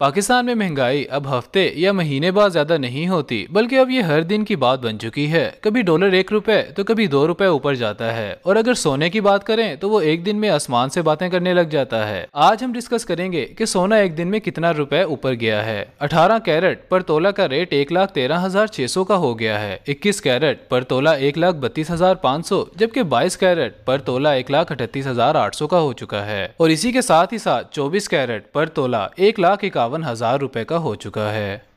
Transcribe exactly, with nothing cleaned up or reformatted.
पाकिस्तान में महंगाई अब हफ्ते या महीने बाद ज्यादा नहीं होती, बल्कि अब ये हर दिन की बात बन चुकी है। कभी डॉलर एक रुपए तो कभी दो रुपए ऊपर जाता है। और अगर सोने की बात करें तो वो एक दिन में आसमान से बातें करने लग जाता है। आज हम डिस्कस करेंगे कि सोना एक दिन में कितना रुपए ऊपर गया है। अठारह कैरेट पर तोला का रेट एक लाख तेरह हजार छह सौ का हो गया है। इक्कीस कैरेट पर तोला एक लाख बत्तीस हजार पाँच सौ जबकि बाईस कैरेट पर तोला एक लाख अठतीस हजार आठ सौ का हो चुका है। और इसी के साथ ही साथ चौबीस कैरेट पर तोला एक लाख इक्यावन हजार रुपए का हो चुका है।